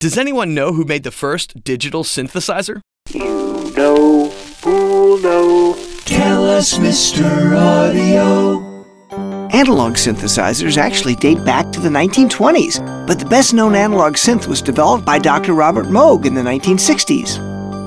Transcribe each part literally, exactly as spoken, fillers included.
Does anyone know who made the first digital synthesizer? You know, who know? Tell us, Mister Audio. Analog synthesizers actually date back to the nineteen twenties, but the best-known analog synth was developed by Doctor Robert Moog in the nineteen sixties.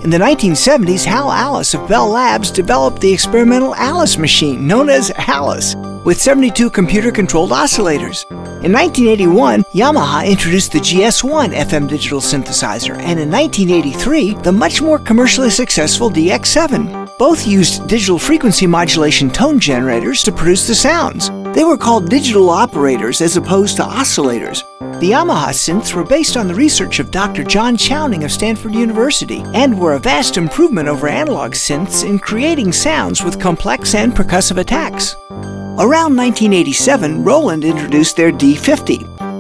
In the nineteen seventies, Hal Alles of Bell Labs developed the experimental Alice machine, known as Alice, with seventy-two computer-controlled oscillators. In nineteen eighty-one, Yamaha introduced the G S one F M digital synthesizer, and in nineteen eighty-three, the much more commercially successful D X seven. Both used digital frequency modulation tone generators to produce the sounds. They were called digital operators as opposed to oscillators. The Yamaha synths were based on the research of Doctor John Chowning of Stanford University and were a vast improvement over analog synths in creating sounds with complex and percussive attacks. Around nineteen eighty-seven, Roland introduced their D fifty.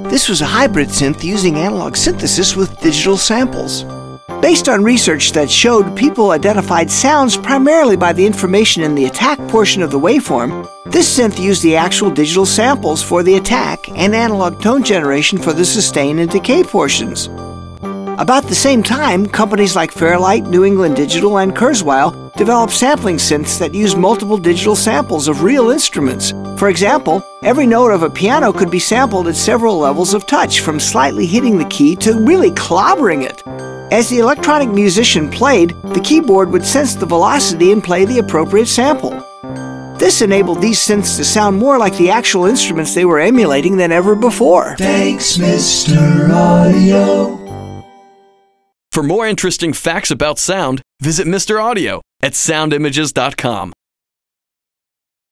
This was a hybrid synth using analog synthesis with digital samples. Based on research that showed people identified sounds primarily by the information in the attack portion of the waveform, this synth used the actual digital samples for the attack and analog tone generation for the sustain and decay portions. About the same time, companies like Fairlight, New England Digital, and Kurzweil developed sampling synths that used multiple digital samples of real instruments. For example, every note of a piano could be sampled at several levels of touch, from slightly hitting the key to really clobbering it. As the electronic musician played, the keyboard would sense the velocity and play the appropriate sample. This enabled these synths to sound more like the actual instruments they were emulating than ever before. Thanks, Mister Audio. For more interesting facts about sound, visit Mister Audio at sound images dot com.